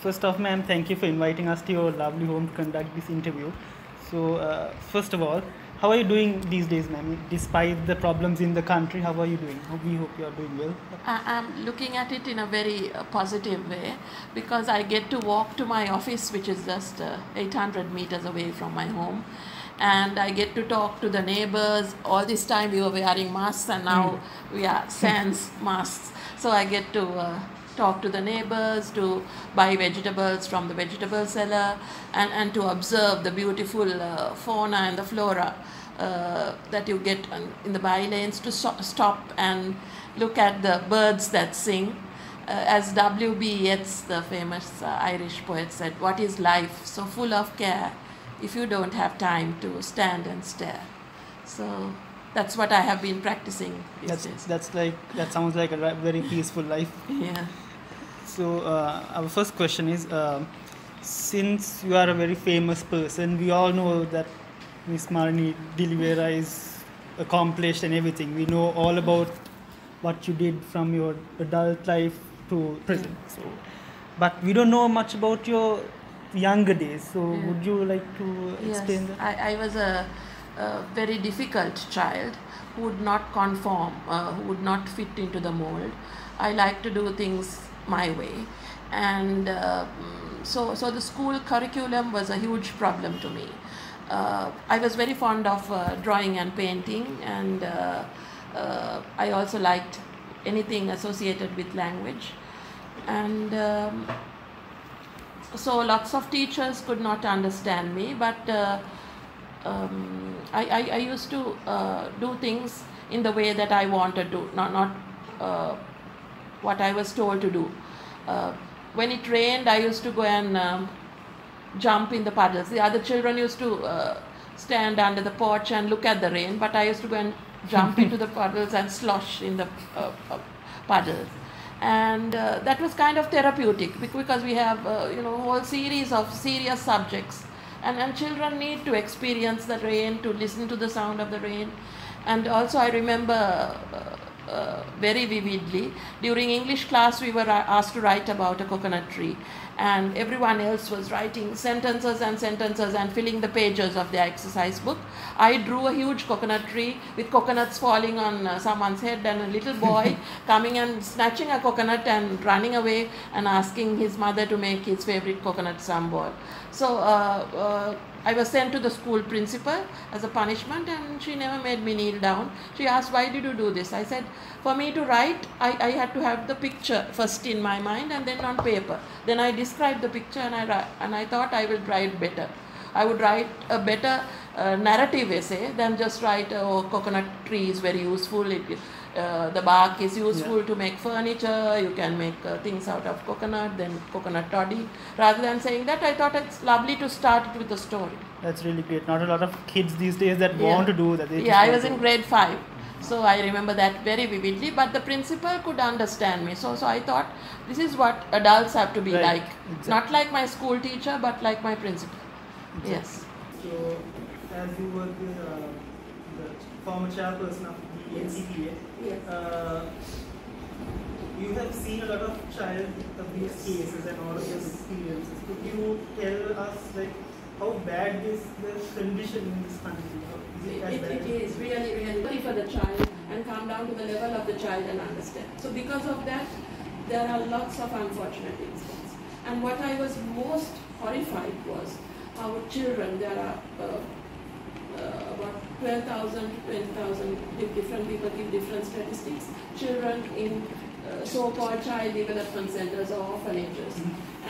First off, ma'am, thank you for inviting us to your lovely home to conduct this interview. So, first of all, how are you doing these days, ma'am? Despite the problems in the country, how are you doing? We hope you are doing well. I'm looking at it in a very positive way, because I get to walk to my office, which is just 800 meters away from my home. And I get to talk to the neighbors. All this time we were wearing masks, and now we are sans masks. So I get to talk to the neighbors, to buy vegetables from the vegetable seller, and to observe the beautiful fauna and the flora that you get in the bylanes, to stop and look at the birds that sing. As W.B. Yeats, the famous Irish poet, said, "What is life so full of care if you don't have time to stand and stare?" So that's what I have been practicing these days. That sounds like a very peaceful life. Yeah. So our first question is, since you are a very famous person, we all know that Miss Marini De Livera is accomplished and everything. We know all about what you did from your adult life to present. So, but we don't know much about your younger days, so would you like to explain that? I was a very difficult child who would not conform, who would not fit into the mold. I like to do things my way, and so the school curriculum was a huge problem to me. I was very fond of drawing and painting, and I also liked anything associated with language, and so lots of teachers could not understand me, but I used to do things in the way that I wanted to, not what I was told to do. When it rained, I used to go and jump in the puddles. The other children used to stand under the porch and look at the rain, but I used to go and jump into the puddles and slosh in the puddles. And that was kind of therapeutic, because we have whole series of serious subjects, and children need to experience the rain, to listen to the sound of the rain. And also I remember very vividly, during English class we were asked to write about a coconut tree, and everyone else was writing sentences and sentences and filling the pages of their exercise book. I drew a huge coconut tree with coconuts falling on someone's head, and a little boy coming and snatching a coconut and running away and asking his mother to make his favorite coconut sambal. So I was sent to the school principal as a punishment, and she never made me kneel down. She asked, "Why did you do this?" I said, "For me to write, I had to have the picture first in my mind and then on paper. Then I described the picture, and I thought I will write better. I would write a better narrative essay than just write, oh, coconut tree is very useful. The bark is useful to make furniture. You can make things out of coconut, then coconut toddy." Rather than saying that, I thought it's lovely to start with a story. That's really great. Not a lot of kids these days that want to do that. I was in grade 5. So I remember that very vividly, but the principal could understand me. So I thought, this is what adults have to be like. Exactly. Not like my school teacher, but like my principal. Exactly. Yes. So as you were the former chairperson of the NCPA, you have seen a lot of child abuse cases and all of your experiences. Could you tell us how bad is the condition in this country? It is really for the child, and come down to the level of the child and understand. So because of that, there are lots of unfortunate incidents. And what I was most horrified was our children. There are about 12,000 to 20,000 different people give different statistics. Children in so-called child development centers or orphanages.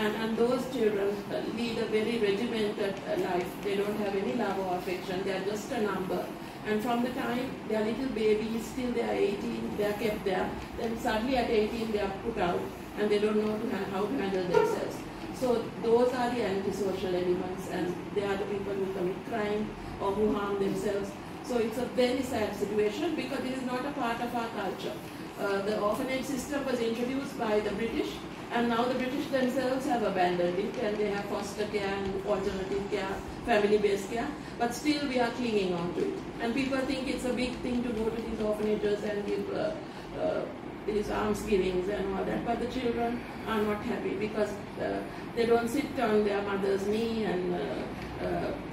And those children lead a very regimented life. They don't have any love or affection. They are just a number. And from the time they are little babies till they are 18, they are kept there. Then suddenly at 18 they are put out, and they don't know how to handle themselves. So those are the antisocial elements, and they are the people who commit crime or who harm themselves. So it's a very sad situation, because it is not a part of our culture. The orphanage system was introduced by the British, and now the British themselves have abandoned it, and they have foster care and alternative care, family-based care, but still we are clinging on to it. And people think it's a big thing to go to these orphanages and give these almsgivings and all that, but the children are not happy because they don't sit on their mother's knee and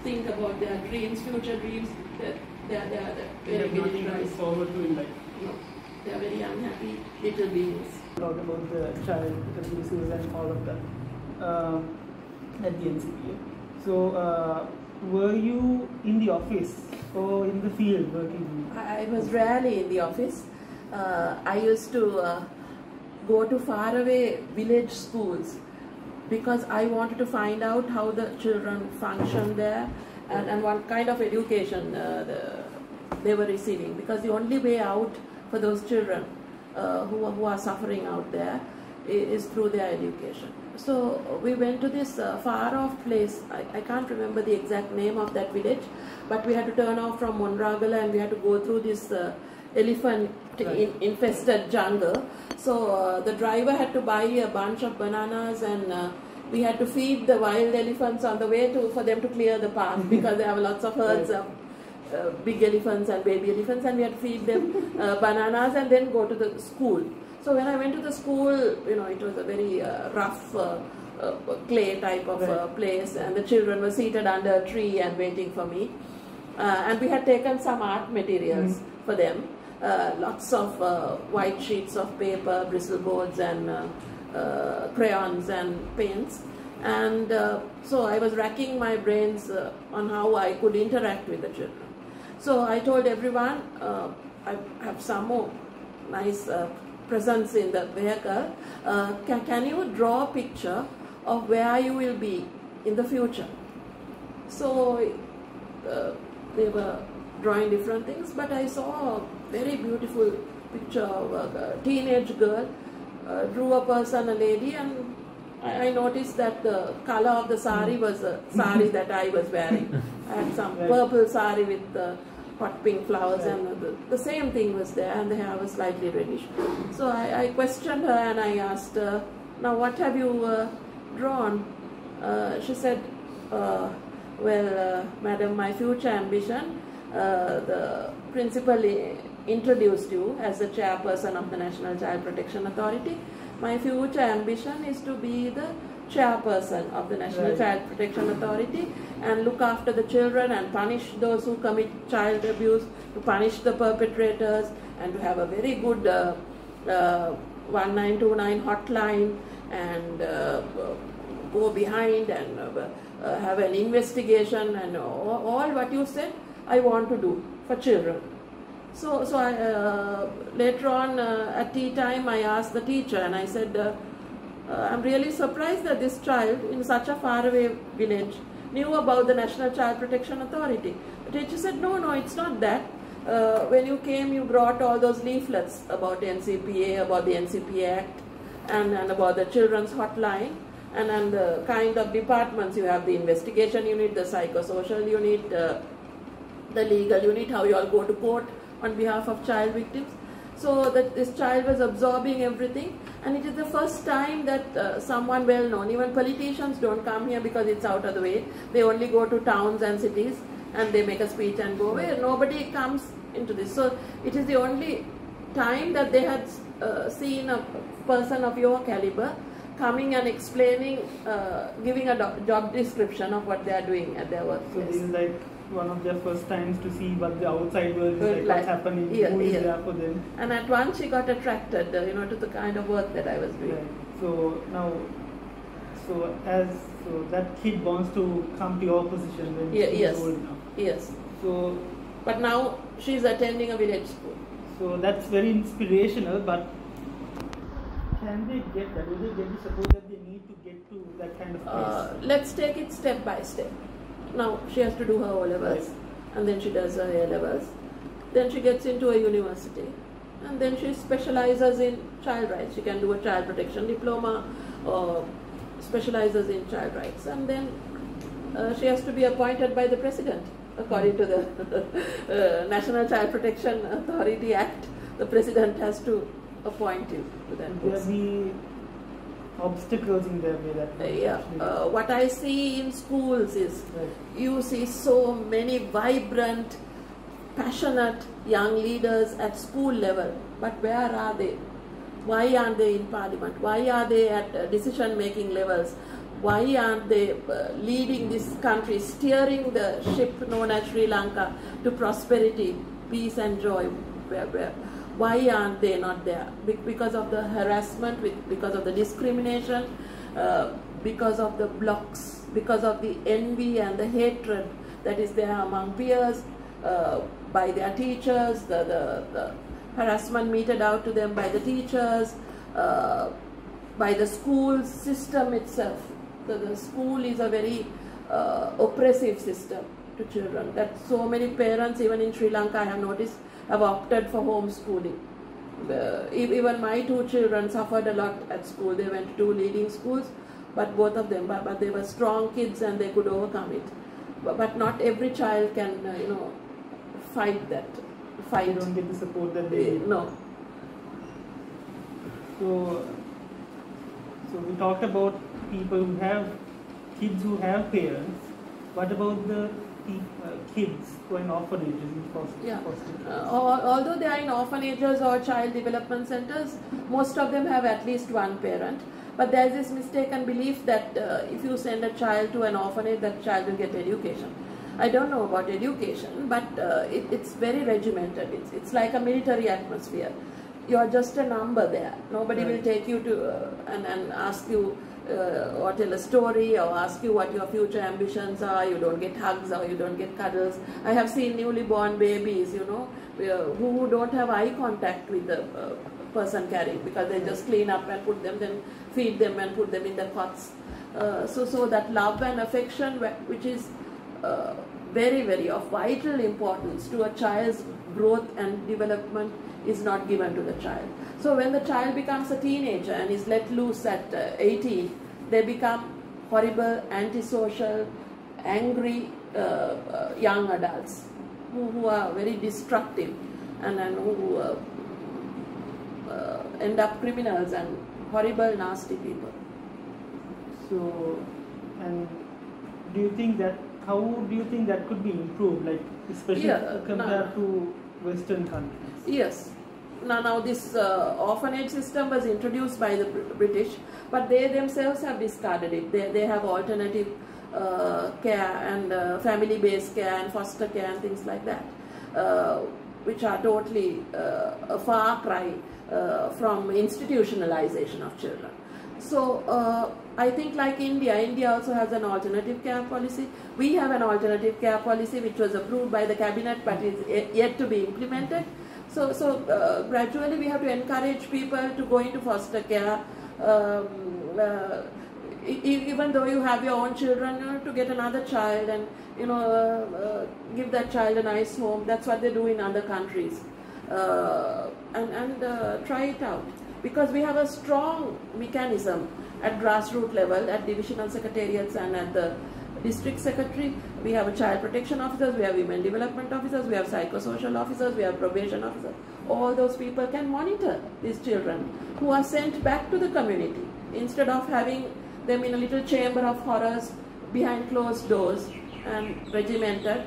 think about their dreams, future dreams. They are not looking forward to life. No, they are very unhappy little beings. Talk about the child abusers and all of that at the NCPA. So, were you in the office or in the field working? I was rarely in the office. I used to go to faraway village schools because I wanted to find out how the children function there and what kind of education they were receiving, because the only way out for those children who are suffering out there is through their education. So we went to this far off place. I can't remember the exact name of that village, but we had to turn off from Monaragala and we had to go through this elephant infested jungle. So the driver had to buy a bunch of bananas, and we had to feed the wild elephants on the way for them to clear the path, because there were lots of herds of big elephants and baby elephants, and we had to feed them bananas and then go to the school. So when I went to the school, you know, it was a very rough clay type of place, and the children were seated under a tree and waiting for me. And we had taken some art materials for them, lots of white sheets of paper, bristle boards and crayons and paints. And so I was racking my brains on how I could interact with the children. So I told everyone, I have some more nice presence in the vehicle. Can you draw a picture of where you will be in the future? So they were drawing different things, but I saw a very beautiful picture of a teenage girl, drew a person, a lady, and I noticed that the color of the sari was a sari that I was wearing. I had some purple sari with hot pink flowers, and the same thing was there, and the hair was slightly reddish. So I questioned her and I asked her, now what have you drawn? She said, well, madam, my future ambition, the principal introduced you as the chairperson of the National Child Protection Authority. My future ambition is to be the chairperson of the National Child Protection Authority and look after the children and punish those who commit child abuse, to punish the perpetrators, and to have a very good 1929 hotline, and go behind and have an investigation, and all what you said I want to do for children. So I, later on at tea time, I asked the teacher and I said, I'm really surprised that this child in such a faraway village knew about the National Child Protection Authority. The teacher said, no, it's not that. When you came, you brought all those leaflets about NCPA, about the NCPA Act, and about the children's hotline, and the kind of departments you have: the investigation unit, the psychosocial unit, the legal unit, how you all go to court on behalf of child victims. So that this child was absorbing everything, and it is the first time that someone well known, even politicians don't come here because it's out of the way. They only go to towns and cities and they make a speech and go away. Nobody comes into this. So it is the only time that they had seen a person of your caliber coming and explaining, giving a job description of what they are doing at their workplace. So this is like one of their first times to see what the outside world is like, what's happening, who is there for them. And at once she got attracted, you know, to the kind of work that I was doing. So now, so that kid wants to come to your position when she's old now. So, but now she's attending a village school. So that's very inspirational, but can they get that? Will they get the support that they need to get to that kind of place? Let's take it step by step. Now she has to do her O-Levels, and then she does her A-Levels, then she gets into a university, and then she specializes in child rights. She can do a child protection diploma or specializes in child rights, and then she has to be appointed by the president according to the National Child Protection Authority Act. The president has to appoint you to that post. Obstacles in their way that what I see in schools is you see so many vibrant, passionate young leaders at school level, but where are they? Why aren't they in parliament? Why are they at decision-making levels? Why aren't they leading this country, steering the ship known as Sri Lanka to prosperity, peace and joy? Why aren't they not there? Because of the harassment, because of the discrimination, because of the blocks, because of the envy and the hatred that is there among peers, by their teachers, the harassment meted out to them by the teachers, by the school system itself. So the school is a very oppressive system to children. That so many parents, even in Sri Lanka, I have noticed, have opted for homeschooling. Even my two children suffered a lot at school. They went to two leading schools, but both of them, but they were strong kids and they could overcome it. But not every child can, you know, fight that. Fight. They don't get the support that they need. No. So we talked about people who have kids who have parents. What about the kids who are in orphanages and foster care? Although they are in orphanages or child development centers, most of them have at least one parent. But there is this mistaken belief that if you send a child to an orphanage, that child will get education. I don't know about education, but it's very regimented. It's like a military atmosphere. You are just a number there. Nobody will take you to and ask you or tell a story or ask you what your future ambitions are. You don't get hugs or you don't get cuddles. I have seen newly born babies, you know, who don't have eye contact with the person carrying, because they just clean up and put them, then feed them and put them in the cots. So that love and affection, which is very, very of vital importance to a child's growth and development, is not given to the child. So when the child becomes a teenager and is let loose at 18, they become horrible, antisocial, angry young adults who are very destructive and who end up criminals and horrible, nasty people. So, and do you think that, how do you think that could be improved, like especially compared to Western countries? Yes. Now this orphanage system was introduced by the British, but they themselves have discarded it. They have alternative care and family-based care and foster care and things like that, which are totally a far cry from institutionalization of children. So I think like India also has an alternative care policy. We have an alternative care policy which was approved by the cabinet but is yet to be implemented. So gradually we have to encourage people to go into foster care, even though you have your own children, to get another child and give that child a nice home. That's what they do in other countries, and try it out. Because we have a strong mechanism at grassroots level, at divisional secretariats and at the district secretary. We have a child protection officers, we have women development officers, we have psychosocial officers, we have probation officers. All those people can monitor these children who are sent back to the community instead of having them in a little chamber of horrors behind closed doors and regimented.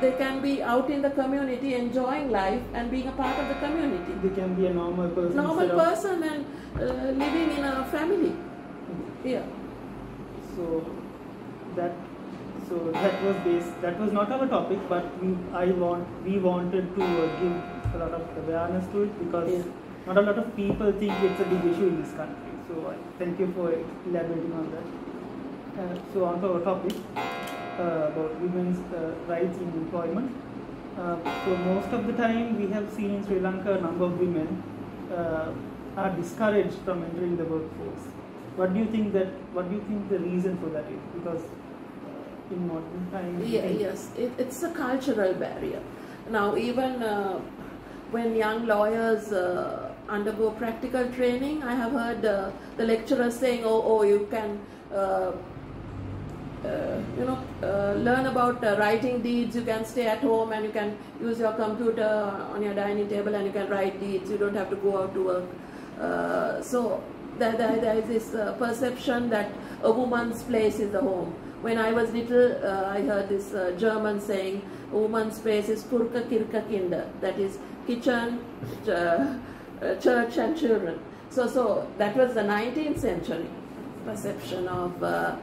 They can be out in the community enjoying life and being a part of the community. They can be a normal person. Normal person and living in a family. Yeah. So that was this. That was not our topic, but we wanted to give a lot of awareness to it, because not a lot of people think it's a big issue in this country. So thank you for elaborating on that. So on to our topic. About women's rights in employment. So most of the time we have seen in Sri Lanka a number of women are discouraged from entering the workforce. What do you think the reason for that is? Because in modern times... It's a cultural barrier. Now even when young lawyers undergo practical training, I have heard the lecturers saying, oh you can... learn about writing deeds. You can stay at home and you can use your computer on your dining table and you can write deeds. You don't have to go out to work. So there is this perception that a woman's place is the home. When I was little, I heard this German saying, a woman's place is Kurka Kirka Kinder. That is kitchen, church and children. So that was the 19th century perception of a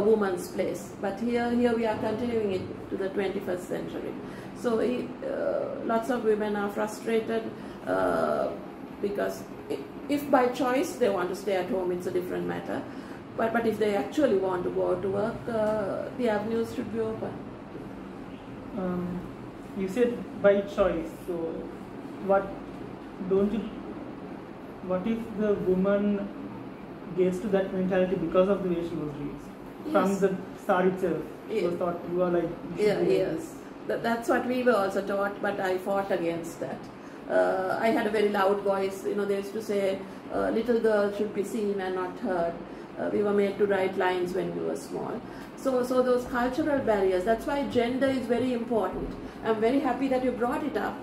woman's place. But here we are continuing it to the 21st century. So lots of women are frustrated because if by choice they want to stay at home, it's a different matter. But if they actually want to go to work, the avenues should be open. You said by choice. So what if the woman gets to that mentality because of the way she was raised? Yes. From the start itself, she was taught you are like you yes. That's what we were also taught, but I fought against that. I had a very loud voice. You know, they used to say, "Little girls should be seen and not heard." We were made to write lines when we were small. So those cultural barriers. That's why gender is very important. I'm very happy that you brought it up,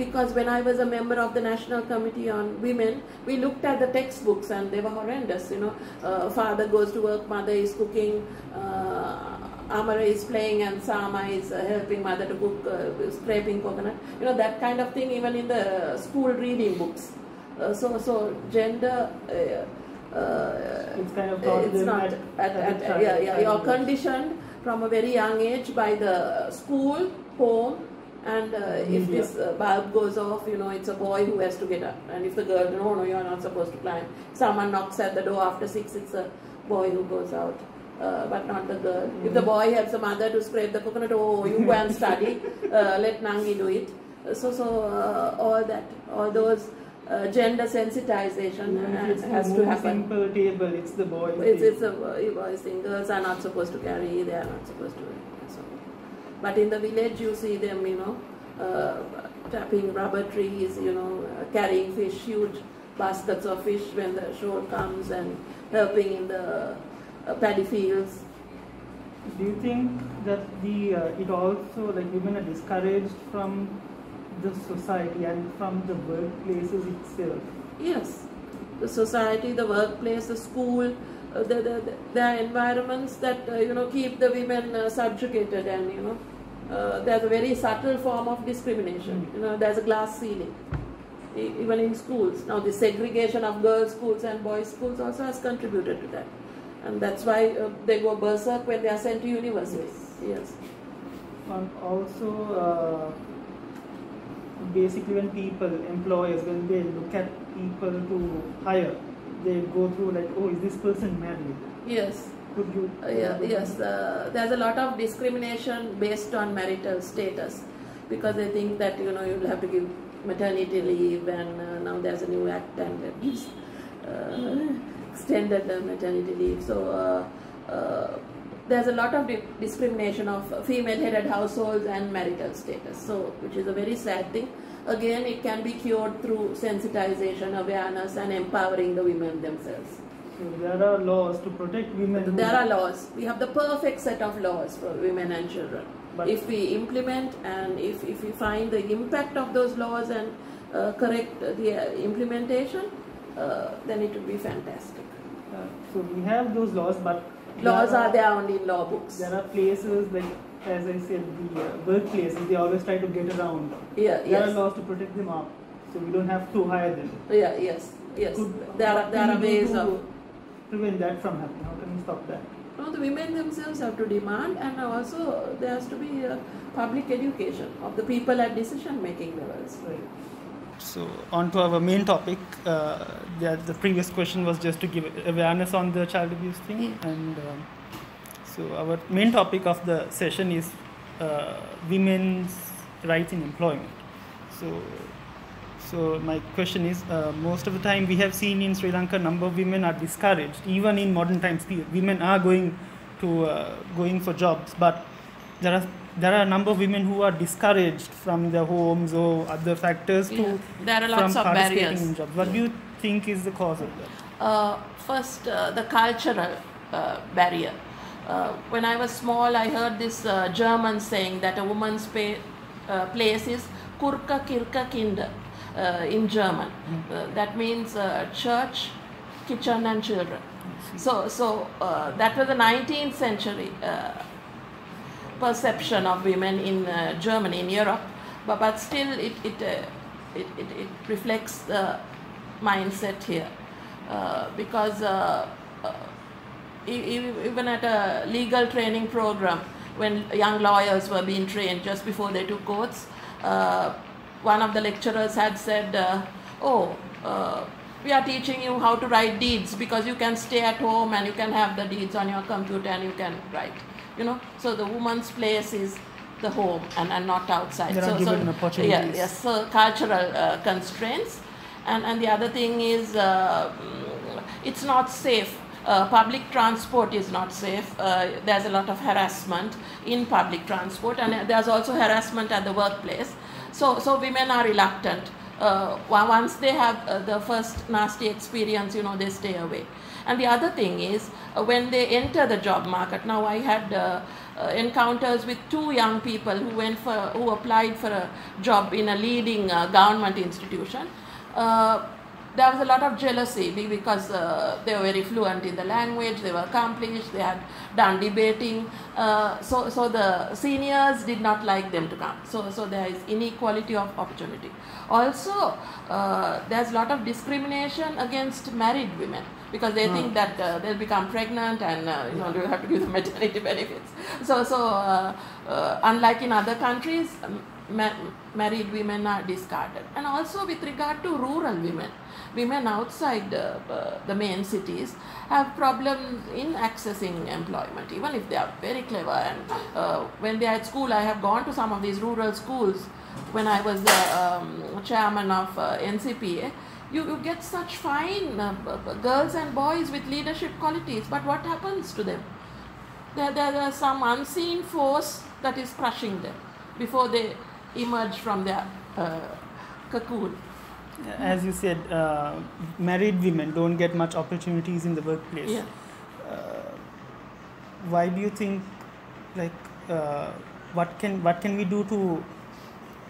because when I was a member of the National Committee on Women, we looked at the textbooks and they were horrendous. You know, father goes to work, mother is cooking, Amara is playing, and Sama is helping mother to cook, scraping coconut. You know, that kind of thing, even in the school reading books. So gender. It's kind of it's not at you're conditioned from a very young age by the school, home, and if this bulb goes off, you know, it's a boy who has to get up, and if the girl, no, you're not supposed to climb. Someone knocks at the door after 6, it's a boy who goes out, but not the girl. If the boy helps the mother to scrape the coconut, oh, you go and study, let Nangi do it. So all that, all those. Gender sensitization has to happen. It's simple table, it's the boy. It's a boy thing. Girls are not supposed to carry, they are not supposed to. So. But in the village you see them, you know, tapping rubber trees, you know, carrying fish, huge baskets of fish when the shore comes, and helping in the paddy fields. Do you think that the it also, like, women are discouraged from the society and from the workplaces itself? Yes, the society, the workplace, the school, the environments that you know, keep the women subjugated, and you know, there's a very subtle form of discrimination. You know, there's a glass ceiling, even in schools. Now, the segregation of girls' schools and boys' schools also has contributed to that, and that's why they go berserk when they are sent to universities. Yes, and also. Basically, when people, employers, when they look at people to hire, they go through like, oh, is this person married? Yes. Could you? Yes. There's a lot of discrimination based on marital status, because they think that, you know, you'll have to give maternity leave, and now there's a new act and it gives extended maternity leave. So there's a lot of discrimination of female-headed households and marital status, which is a very sad thing. Again, it can be cured through sensitization, awareness, and empowering the women themselves. So there are laws to protect women. There are laws. We have the perfect set of laws for women and children. But if we implement, and if we find the impact of those laws and correct the implementation, then it would be fantastic. So we have those laws, but laws are there only in law books. There are places, like, as I said, the workplaces, they always try to get around. Yeah, there are laws to protect them up, so we don't have to hire them. Yeah, yes. There are ways of prevent that from happening. How can we stop that? No, the women themselves have to demand, and also there has to be a public education of the people at decision-making levels. Right. So on to our main topic. The previous question was just to give awareness on the child abuse thing, and so our main topic of the session is women's rights in employment. So my question is, most of the time we have seen in Sri Lanka, number of women are discouraged. Even in modern times, women are going for jobs, but there are a number of women who are discouraged from their homes or other factors there are lots of barriers. In jobs. What do you think is the cause of that? First, the cultural barrier. When I was small, I heard this German saying that a woman's place is Kurka Kirka Kinder in German. That means church, kitchen, and children. So that was the 19th century perception of women in Germany, in Europe, but still it reflects the mindset here. because even at a legal training program, when young lawyers were being trained just before they took oaths, one of the lecturers had said, we are teaching you how to write deeds because you can stay at home and you can have the deeds on your computer and you can write. You know, so the woman's place is the home and not outside. There are given opportunities. Yeah, yes, so cultural constraints. And the other thing is it's not safe. Public transport is not safe. There's a lot of harassment in public transport, and there's also harassment at the workplace. So women are reluctant. Once they have the first nasty experience, you know, they stay away. And the other thing is when they enter the job market. Now I had encounters with two young people who applied for a job in a leading government institution. There was a lot of jealousy because they were very fluent in the language, they were accomplished, they had done debating. So the seniors did not like them to come. So there is inequality of opportunity. Also, there's a lot of discrimination against married women because they think that they'll become pregnant and you know, you have to give them maternity benefits. So unlike in other countries, married women are discarded. And also with regard to rural women, women outside the main cities have problems in accessing employment, even if they are very clever. And when they are at school, I have gone to some of these rural schools when I was the chairman of NCPA. You get such fine girls and boys with leadership qualities, but what happens to them? There is some unseen force that is crushing them before they emerge from their cocoon. As you said, married women don't get much opportunities in the workplace. Yeah. Why do you think, like, what can we do to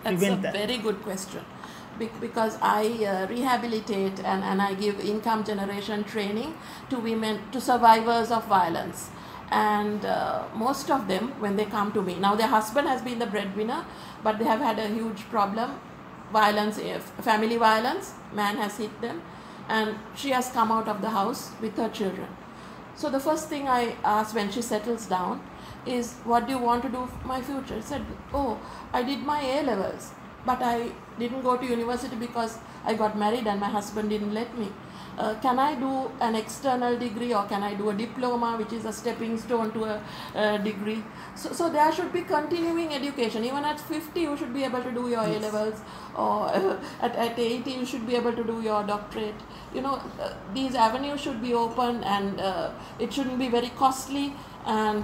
prevent that? That's a very good question. Because I rehabilitate and I give income generation training to women, to survivors of violence. And most of them, when they come to me, now their husband has been the breadwinner, but they have had a huge problem, violence, family violence, man has hit them, and she has come out of the house with her children. So the first thing I ask when she settles down is, what do you want to do for my future? She said, oh, I did my A-Levels, but I didn't go to university because I got married and my husband didn't let me. Can I do an external degree, or can I do a diploma, which is a stepping stone to a degree? So there should be continuing education. Even at 50 you should be able to do your A-Levels, or at 80 you should be able to do your doctorate. You know, these avenues should be open, and it shouldn't be very costly, and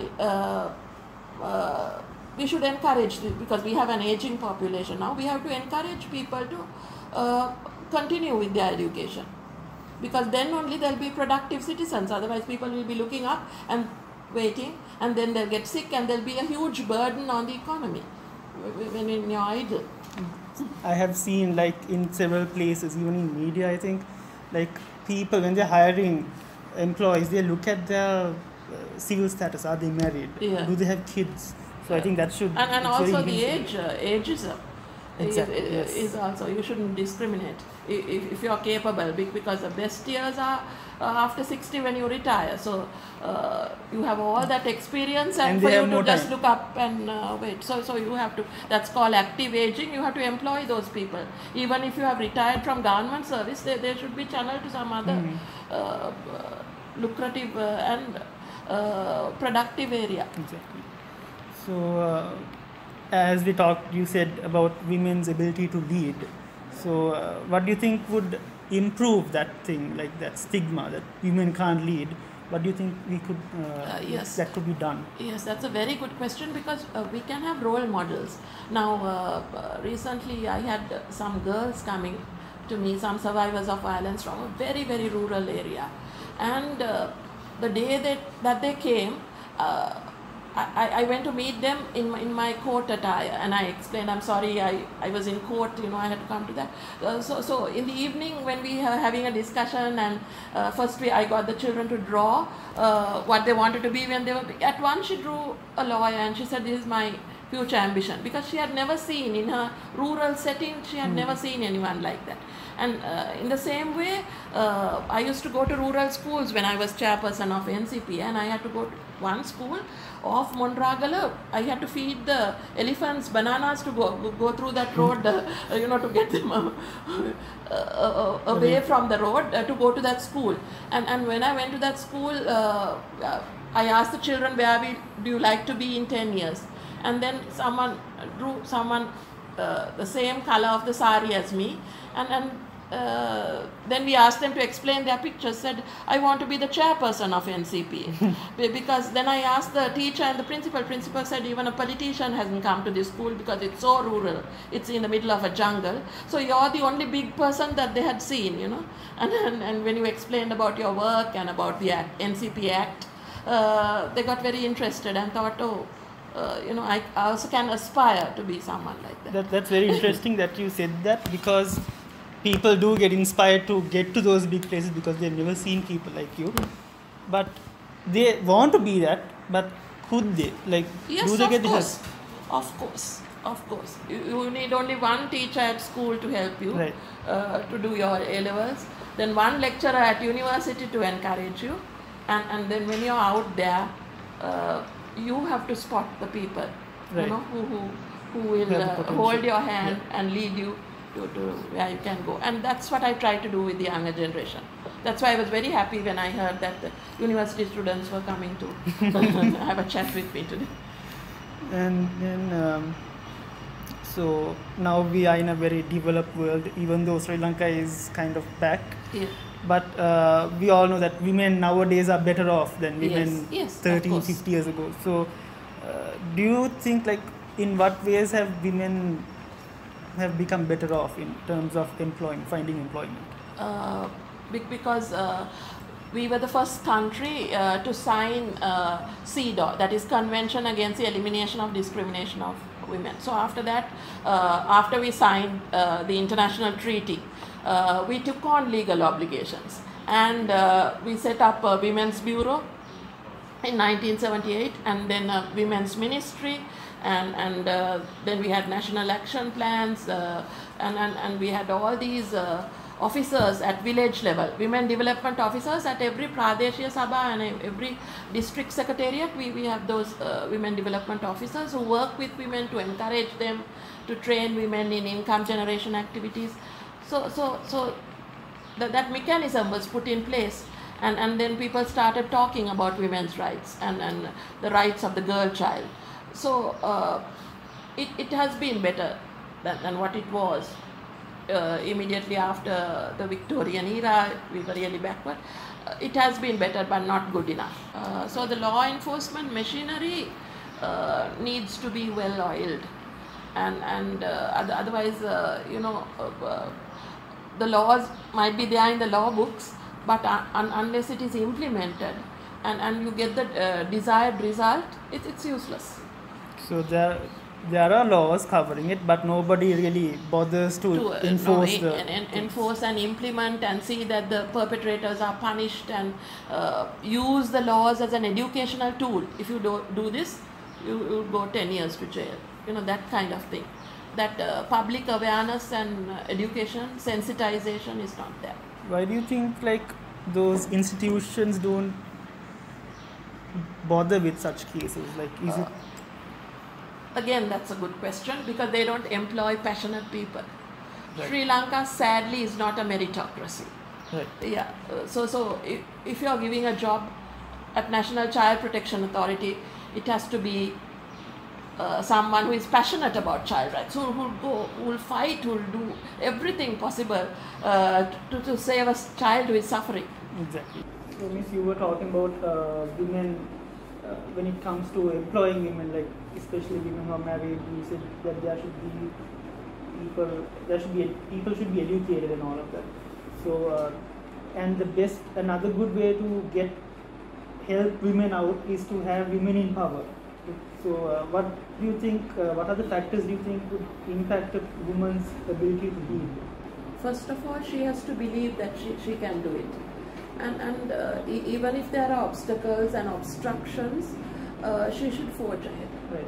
we should encourage, because we have an aging population now, we have to encourage people to continue with their education. Because then only they'll be productive citizens. Otherwise people will be looking up and waiting, and then they'll get sick, and there'll be a huge burden on the economy when in your idle. I have seen, like, in several places, even in media, I think, like, people, when they're hiring employees, they look at their civil status. Are they married? Yeah. Do they have kids? So I think that should... And also the age, ageism. Exactly, is also, you shouldn't discriminate if you are capable, because the best years are after 60 when you retire. So you have all that experience, and for you to just look up and wait. So you have to, that's called active aging. You have to employ those people. Even if you have retired from government service, they should be channeled to some other lucrative and productive area. Exactly. So as we talked, you said about women's ability to lead. So what do you think would improve that thing, like that stigma that women can't lead? What do you think we could, that could be done? Yes, that's a very good question, because we can have role models. Now, recently I had some girls coming to me, some survivors of violence from a very, very rural area. And the day that they came, I went to meet them in my court attire, and I explained, I'm sorry, I was in court, you know, I had to come to that. So in the evening when we were having a discussion, and first I got the children to draw what they wanted to be when they were big. At once she drew a lawyer, and she said, this is my future ambition, because she had never seen, in her rural setting, she had never seen anyone like that. And in the same way, I used to go to rural schools when I was chairperson of NCP, and I had to go to one school of Monaragala. I had to feed the elephants bananas to go through that road, you know, to get them away from the road to go to that school. And when I went to that school, I asked the children, where do you like to be in 10 years? And then someone drew the same color of the sari as me, and then we asked them to explain their pictures. Said, I want to be the chairperson of NCP. Because then I asked the teacher and the principal. Principal said, even a politician hasn't come to this school because it's so rural. It's in the middle of a jungle. So you're the only big person that they had seen, you know. And when you explained about your work and about the NCP Act, they got very interested and thought, oh, you know, I also can aspire to be someone like that. That's very interesting that you said that, because people do get inspired to get to those big places because they've never seen people like you. But they want to be that, but could they? Like, yes, do they get the help? Of course, of course. You need only one teacher at school to help you, right, to do your A-levels, then one lecturer at university to encourage you, and then when you're out there, you have to spot the people, right, you know, who will hold your hand, yeah, and lead you to where you can go. And that's what I try to do with the younger generation. That's why I was very happy when I heard that the university students were coming to have a chat with me today. And then, so now we are in a very developed world, even though Sri Lanka is kind of back. Yeah. But we all know that women nowadays are better off than women, yes, yes, 30, 50 years ago. So do you think, like, in what ways have women have become better off in terms of finding employment? Because we were the first country to sign CEDAW, that is Convention Against the Elimination of Discrimination of Women. So after that, after we signed the international treaty, we took on legal obligations, and we set up a women's bureau in 1978, and then a women's ministry, and then we had national action plans, and we had all these officers at village level, women development officers at every Pradeshya Sabha and every district secretariat. We have those women development officers who work with women to encourage them, to train women in income generation activities. So that mechanism was put in place, and then people started talking about women's rights and the rights of the girl child. So it has been better than what it was immediately after the Victorian era. We were really backward. It has been better, but not good enough. So the law enforcement machinery needs to be well oiled, and otherwise, you know, the laws might be there in the law books, but unless it is implemented and you get the desired result, it's useless. So there are laws covering it, but nobody really bothers to enforce enforce and implement, and see that the perpetrators are punished, and use the laws as an educational tool. If you don't do this, you go 10 years to jail. You know, that kind of thing. That public awareness and education, sensitization is not there. Why do you think, like, those institutions don't bother with such cases? Like, is it? Again, that's a good question, because they don't employ passionate people. Right. Sri Lanka, sadly, is not a meritocracy. Right. Yeah. So if you are giving a job at National Child Protection Authority, it has to be someone who is passionate about child rights, who will go, who will fight, who will do everything possible to save a child who is suffering. Exactly. So, Miss, you were talking about women when it comes to employing women, like especially women who are married. You said that people should be educated and all of that. So, and another good way to help women out is to have women in power. So what do you think, what are the factors do you think would impact a woman's ability to lead? First of all, she has to believe that she can do it. And even if there are obstacles and obstructions, she should forge ahead. Right.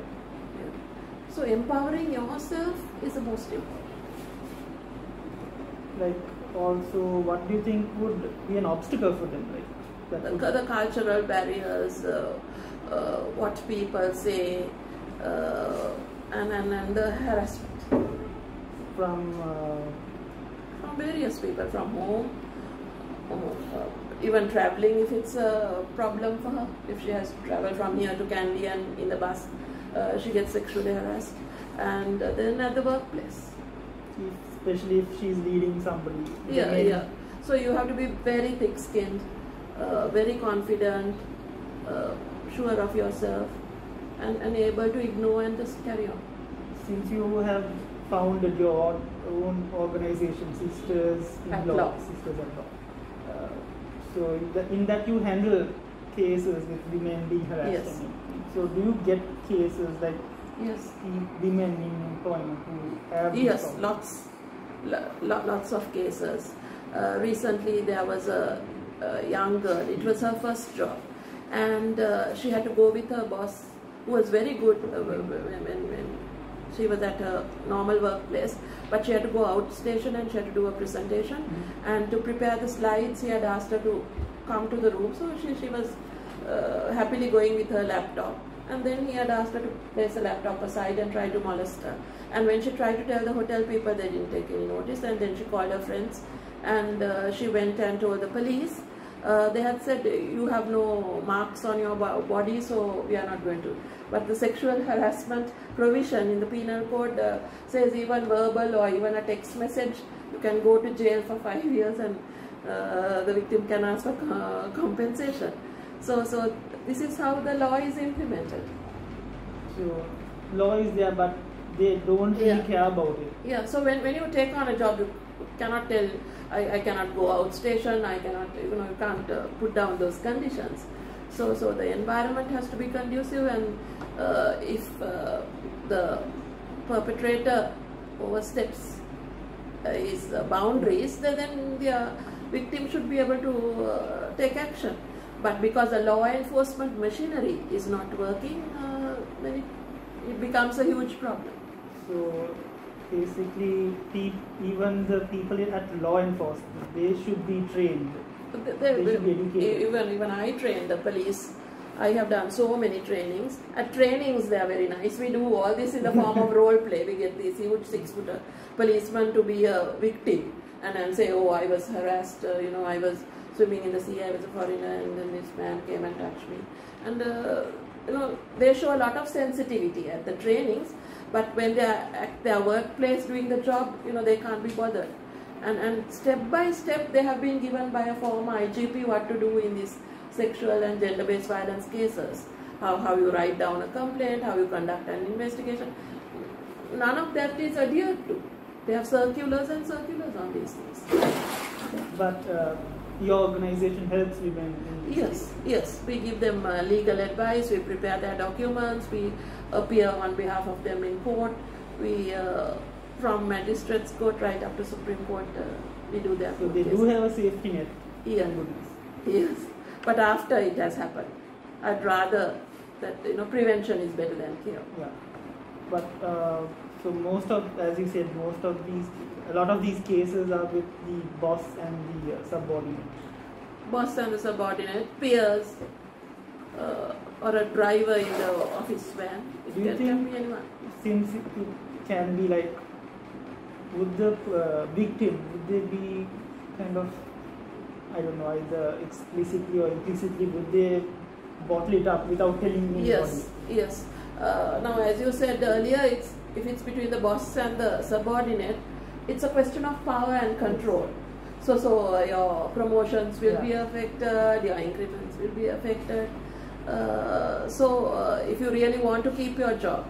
Yeah. So empowering yourself is the most important. Like, also, what do you think would be an obstacle for them? Like the cultural barriers, what people say, and the harassment from various people, from home, even traveling, if it's a problem for her, if she has to travel from here to Kandy and in the bus, she gets sexually harassed, and then at the workplace. Especially if she's leading somebody. Yeah, yeah. So you have to be very thick-skinned, very confident, sure of yourself, and able to ignore and just carry on. Since you have founded your own organization, Sisters in Law, so in that you handle cases with women being harassed. Yes. So do you get cases like women in employment who have lots of cases. Recently there was a young girl. It was her first job, and she had to go with her boss, who was very good when she was at her normal workplace, but she had to go out station and she had to do a presentation. And to prepare the slides, he had asked her to come to the room, so she was happily going with her laptop. And then he had asked her to place the laptop aside and try to molest her. And when she tried to tell the hotel people, they didn't take any notice. And then she called her friends, and she went and told the police. They had said, you have no marks on your body, so we are not going to. But the sexual harassment provision in the penal code says even verbal or even a text message, you can go to jail for 5 years, and the victim can ask for compensation. So this is how the law is implemented. So law is there, but they don't really care about it. Yeah, so when you take on a job, you cannot tell, I cannot go out station, I cannot, you can't put down those conditions. So the environment has to be conducive, and if the perpetrator oversteps his boundaries, then the victim should be able to take action. But because the law enforcement machinery is not working, then it becomes a huge problem. So basically, even the people at law enforcement, they should be trained. They should be educated. Even I train the police. I have done so many trainings. At trainings, they are very nice. We do all this in the form of role play. We get this huge 6-footer policeman to be a victim, and then say, "Oh, I was harassed. I was swimming in the sea, I was a foreigner, and then this man came and touched me." And they show a lot of sensitivity at the trainings, but when they are at their workplace doing the job, they can't be bothered. And step by step, they have been given by a former IGP what to do in these sexual and gender-based violence cases. How you write down a complaint, how you conduct an investigation. None of that is adhered to. They have circulars and circulars on these things. But your organization helps women in this case. Yes. We give them legal advice, we prepare their documents, we appear on behalf of them in court, we, from magistrates court right up to Supreme Court, we do their So they cases. Do have a safety net. Yeah. Yes. But after it has happened, I'd rather that, prevention is better than cure. Yeah. But, so most of, as you said, most of these, a lot of these cases are with the boss and the subordinate. Boss and the subordinate, peers, or a driver in the office van. It can be anyone. Since it can be like, would the victim, would they be kind of, I don't know, either explicitly or implicitly, would they bottle it up without telling me? Yes, yes. Now, as you said earlier, if it's between the boss and the subordinate, it's a question of power and control. So your promotions will be affected, your increments will be affected. So if you really want to keep your job,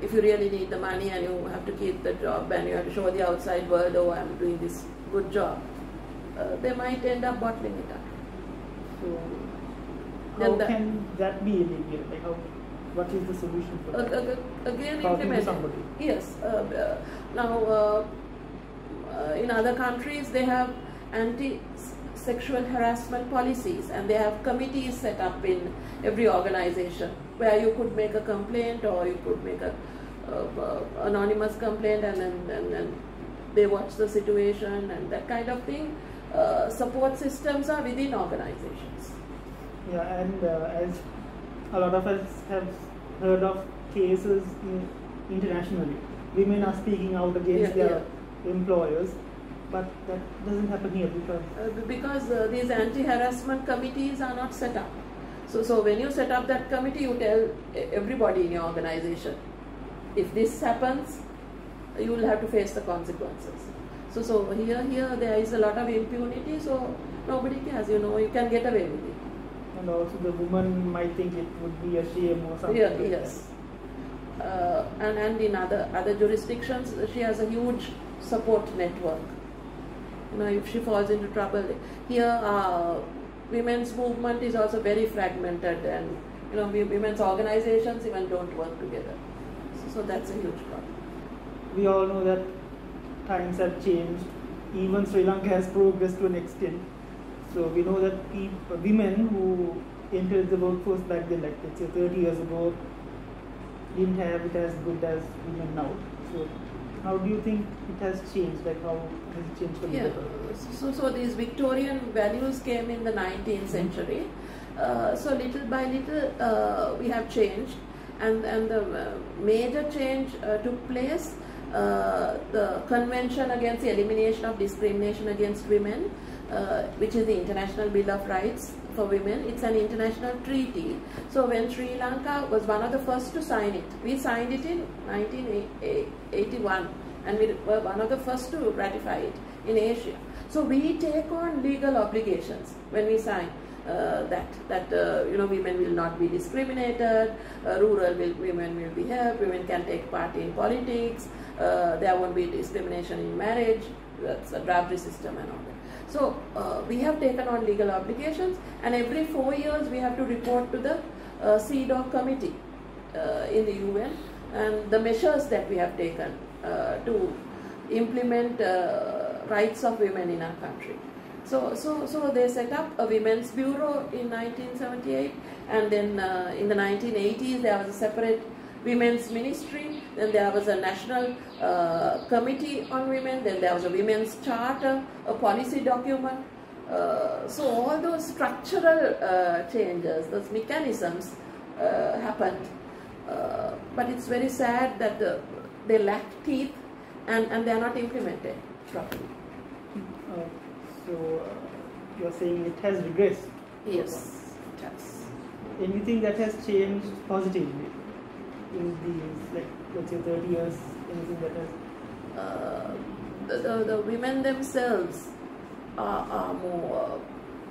if you really need the money and you have to keep the job and you have to show the outside world, oh, I'm doing this good job, they might end up bottling it up. So how can that be alleviated? Like how? What is the solution for that? Again, implement somebody. Yes. Now, in other countries, they have anti-sexual harassment policies, and they have committees set up in every organization where you could make a complaint, or you could make a anonymous complaint, and they watch the situation and that kind of thing. Support systems are within organizations. Yeah, and as a lot of us have heard of cases internationally, women are speaking out against their employers, but that doesn't happen here because these anti-harassment committees are not set up. So when you set up that committee, you tell everybody in your organization, if this happens, you will have to face the consequences. So here there is a lot of impunity, so nobody cares, you can get away with it. And also the woman might think it would be a shame or something. Yeah, yes. And in other jurisdictions, she has a huge support network. If she falls into trouble, here women's movement is also very fragmented, and women's organizations even don't work together. So that's a huge problem. We all know that times have changed. Even Sri Lanka has progressed to an extent. So we know that women who entered the workforce back then, like let's say 30 years ago, didn't have it as good as women now. So how do you think it has changed? Like how has it changed for the world? So these Victorian values came in the 19th century. So little by little we have changed, and the major change took place. The Convention against the Elimination of Discrimination Against Women, which is the International Bill of Rights for Women. It's an international treaty. So when Sri Lanka was one of the first to sign it, we signed it in 1981 and we were one of the first to ratify it in Asia. So we take on legal obligations when we sign that women will not be discriminated, women will be helped, women can take part in politics, there won't be discrimination in marriage, that's a draft system and all that. So we have taken on legal obligations, and every 4 years we have to report to the CEDAW committee in the UN, and the measures that we have taken to implement rights of women in our country. So they set up a women's bureau in 1978, and then in the 1980s there was a separate women's ministry, then there was a national committee on women, then there was a women's charter, a policy document. So all those structural changes, those mechanisms happened. But it's very sad that they lack teeth and they are not implemented properly. So you're saying it has regressed? Yes, it has. Anything that has changed positively in these, like let's say 30 years, anything that has... The women themselves are more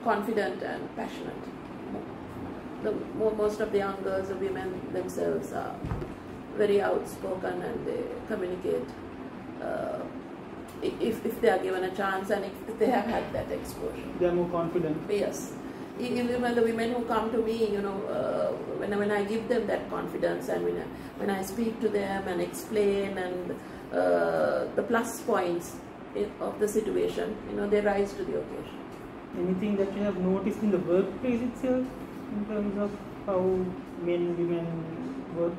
confident and passionate. Most of the young girls, the women themselves are very outspoken and they communicate. If they are given a chance and if they have had that exposure, they are more confident. Yes, even the women who come to me, when I give them that confidence, and when I speak to them and explain and the plus points of the situation, they rise to the occasion. Anything that you have noticed in the workplace itself in terms of how men and women work?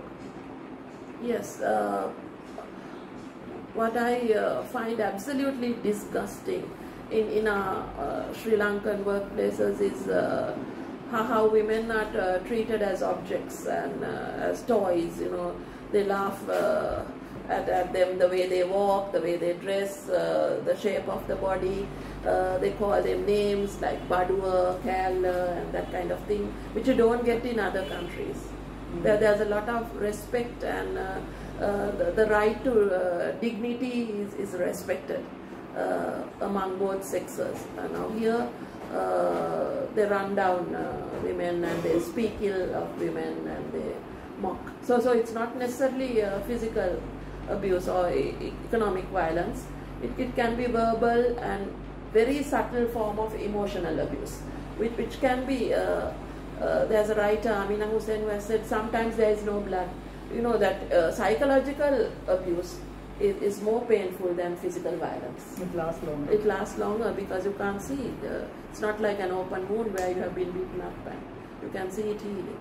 Yes. What I find absolutely disgusting in our Sri Lankan workplaces is how women are treated as objects and as toys. They laugh at them, the way they walk, the way they dress, the shape of the body. They call them names like Badua, Kala, and that kind of thing, which you don't get in other countries. Mm-hmm. There's a lot of respect and the right to dignity is respected among both sexes. Now here they run down women and they speak ill of women and they mock. So it's not necessarily physical abuse or economic violence. It can be verbal and very subtle form of emotional abuse, which can be, there's a writer, Amina Hussein, who has said sometimes there is no blood. That psychological abuse is more painful than physical violence. It lasts longer. It lasts longer because you can't see it. It's not like an open wound where you have been beaten up and you can see it healing.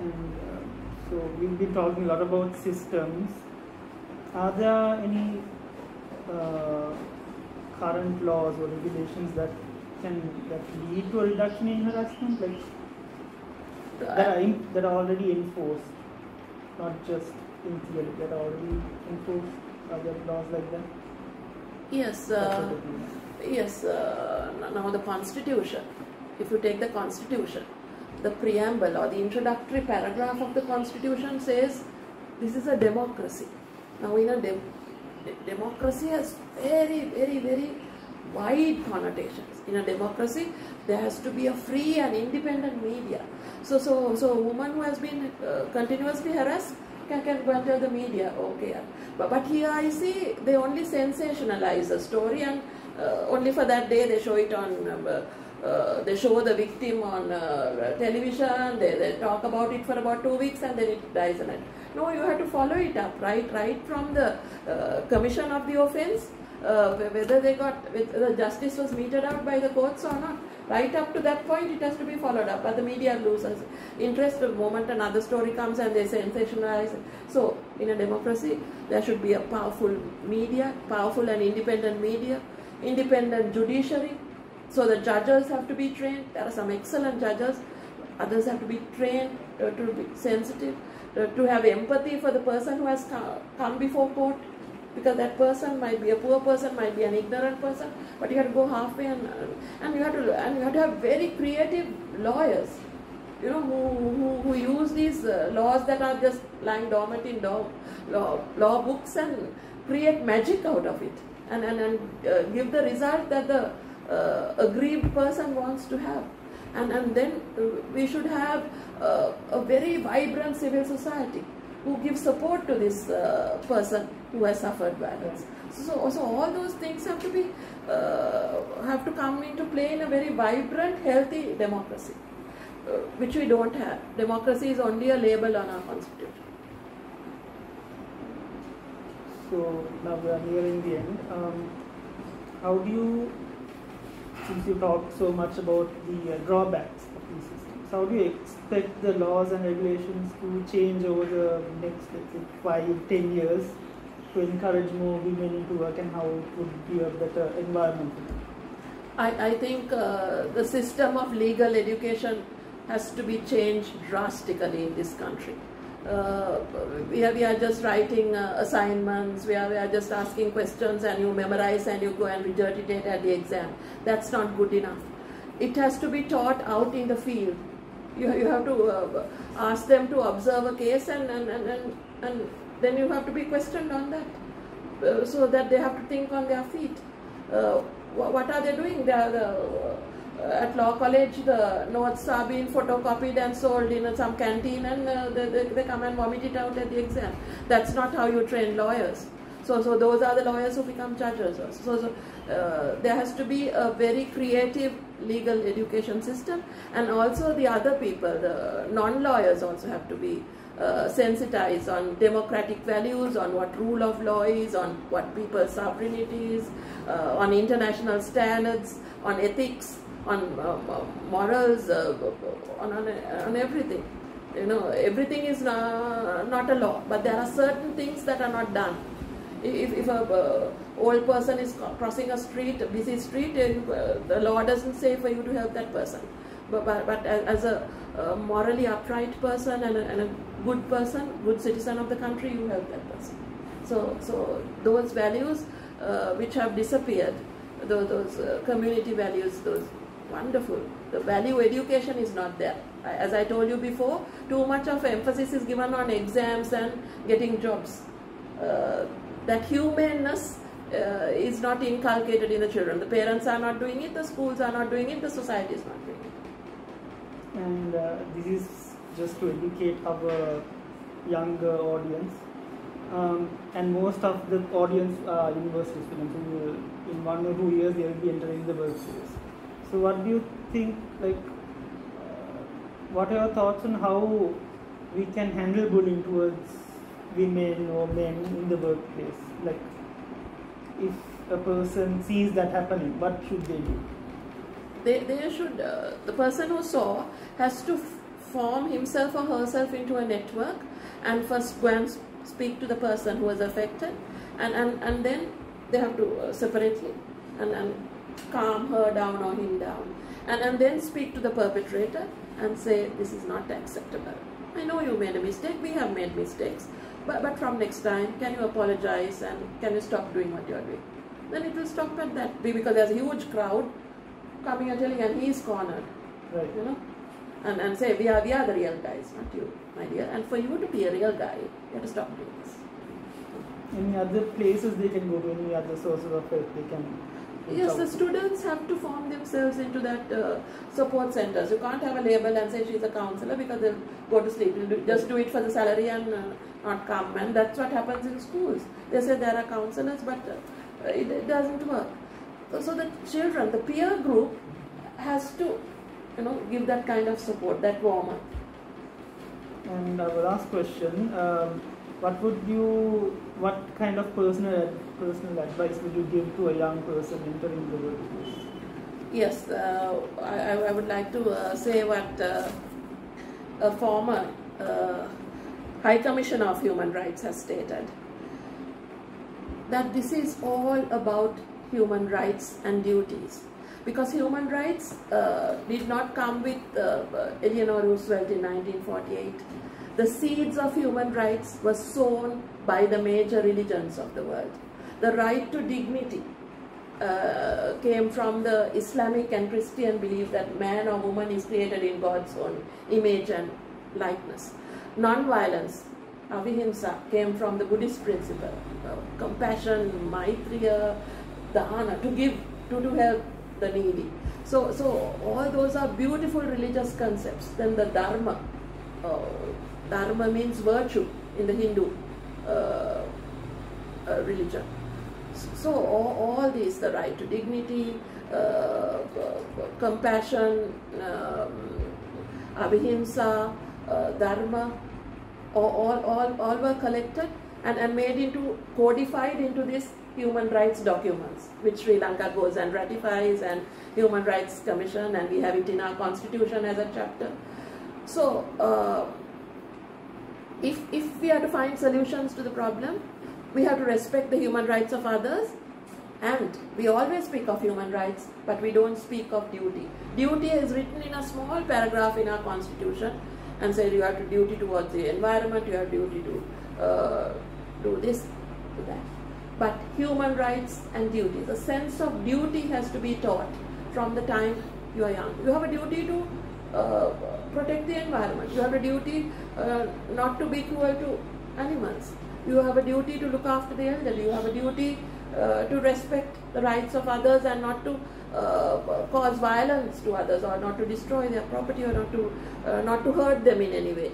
And so we've been talking a lot about systems. Are there any current laws or regulations that lead to a reduction in harassment, like that are already enforced, not just in theory, that are already enforced? Are there laws like that? Yes. Yes. Now the Constitution. If you take the Constitution, the preamble or the introductory paragraph of the Constitution says this is a democracy. Now, in a democracy has very, very, very wide connotations. In a democracy, there has to be a free and independent media. So a woman who has been continuously harassed can go and tell the media, okay. But here I see they only sensationalize the story, and only for that day they show it on. They show the victim on television, they talk about it for about 2 weeks and then it dies. No, you have to follow it up, right from the commission of the offense, whether the justice was meted out by the courts or not. Right up to that point, it has to be followed up, but the media loses interest the moment another story comes and they sensationalize it. So, in a democracy, there should be a powerful media, powerful and independent media, independent judiciary. So the judges have to be trained. There are some excellent judges. Others have to be trained to be sensitive, to have empathy for the person who has come before court, because that person might be a poor person, might be an ignorant person. But you have to go halfway, and you have to have very creative lawyers, you know, who use these laws that are just lying dormant in law books and create magic out of it, and give the result that the aggrieved person wants to have, and then we should have a very vibrant civil society who gives support to this person who has suffered violence. So all those things have to be come into play in a very vibrant, healthy democracy, which we don't have. Democracy is only a label on our Constitution. So now we are nearing the end. How do you, since you talked so much about the drawbacks of these systems, how do you expect the laws and regulations to change over the next, let's say, 5-10 years to encourage more women into work, and how it would be a better environment? I think the system of legal education has to be changed drastically in this country. We are just writing assignments, we are just asking questions, and you memorize and you go and regurgitate it at the exam. That's not good enough. It has to be taught out in the field. You have to ask them to observe a case, and then you have to be questioned on that, so that they have to think on their feet. What are they doing? They are at law college, the notes are being photocopied and sold in some canteen, and they come and vomit it out at the exam. That's not how you train lawyers. So those are the lawyers who become judges. So there has to be a very creative legal education system, and also the other people, the non-lawyers, also have to be sensitized on democratic values, on what rule of law is, on what people's sovereignty is, on international standards, on ethics, on morals, on everything. You know, everything is not a law, but there are certain things that are not done. If an old person is crossing a street, a busy street, the law doesn't say for you to help that person. But as a morally upright person and a good person, good citizen of the country, you help that person. So those values which have disappeared, those community values, those wonderful. The value education is not there. As I told you before, too much of emphasis is given on exams and getting jobs. That humanness is not inculcated in the children. The parents are not doing it, the schools are not doing it, the society is not doing it. And this is just to educate our younger audience. And most of the audience are university students. In 1 or 2 years, they will be entering the workforce. So, what do you think? What are your thoughts on how we can handle bullying towards women or men in the workplace? Like, if a person sees that happening, what should they do? They should. The person who saw has to form himself or herself into a network, and first go and speak to the person who was affected, and then They have to separately and calm her down or him down, and then speak to the perpetrator and say, this is not acceptable. I know you made a mistake, we have made mistakes, but from next time, can you apologize and can you stop doing what you are doing? Then it will stop at that, because there's a huge crowd coming and telling, and he is cornered, right. You know, and say, we are the real guys, not you, my dear. And for you to be a real guy, you have to stop doing this. Any other places they can go to, any other sources of help they can... Yes, the students have to form themselves into that support centers. You can't have a label and say she's a counselor, because they'll go to sleep. They'll just do it for the salary and not come. And that's what happens in schools. They say there are counselors, but it doesn't work. So the children, the peer group has to, give that kind of support, that warmer. And our last question, what kind of personal advice would you give to a young person entering the workforce? Yes, I would like to say what a former High Commissioner of Human Rights has stated, that this is all about human rights and duties, because human rights did not come with Eleanor Roosevelt in 1948. The seeds of human rights were sown by the major religions of the world. The right to dignity came from the Islamic and Christian belief that man or woman is created in God's own image and likeness. Non-violence, avihimsa, came from the Buddhist principle. Compassion, maitriya, dana, to give, to help the needy. So all those are beautiful religious concepts. Then the dharma. Dharma means virtue in the Hindu religion. So all these, the right to dignity, compassion, abhimsa, dharma, all were collected and made into, codified into these human rights documents, which Sri Lanka goes and ratifies, and Human Rights Commission, and we have it in our constitution as a chapter. So, if we are to find solutions to the problem, we have to respect the human rights of others, and we always speak of human rights, but we don't speak of duty. Duty is written in a small paragraph in our constitution, and said you have to duty towards the environment, you have duty to do this, do that. But human rights and duty, the sense of duty has to be taught from the time you are young. You have a duty to protect the environment. You have a duty not to be cruel to animals. You have a duty to look after the elderly. You have a duty to respect the rights of others and not to cause violence to others, or not to destroy their property, or not to hurt them in any way.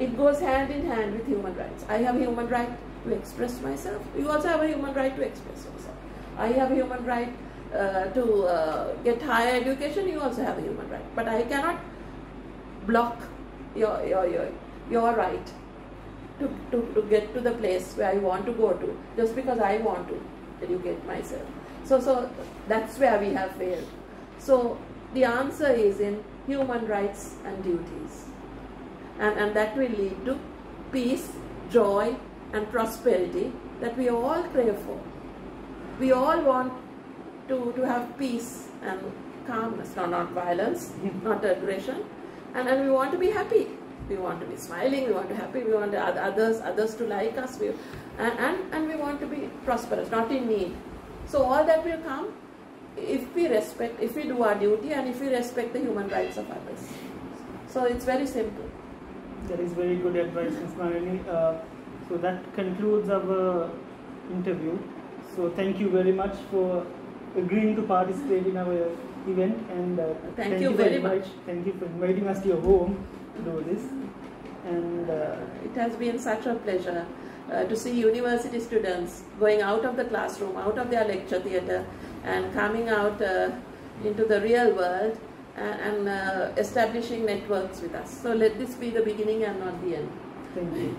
It goes hand in hand with human rights. I have a human right to express myself. You also have a human right to express yourself. I have a human right to get higher education. You also have a human right, but I cannot block your right to get to the place where I want to go to, just because I want to educate myself. So that's where we have failed. So the answer is in human rights and duties, and that will lead to peace, joy, and prosperity that we all crave for. We all want to have peace and calmness, not violence, not aggression, and we want to be happy, we want to be smiling, we want to be happy, we want others to like us, and we want to be prosperous, not in need. So all that will come if we respect, if we do our duty, and if we respect the human rights of others. So it's very simple. That is very good advice, Ms. Marini. So that concludes our interview. So thank you very much for agreeing to participate in our event, and thank you very much. Thank you for inviting us to your home to do this. And it has been such a pleasure to see university students going out of the classroom, out of their lecture theatre, and coming out into the real world and establishing networks with us. So let this be the beginning and not the end. Thank you.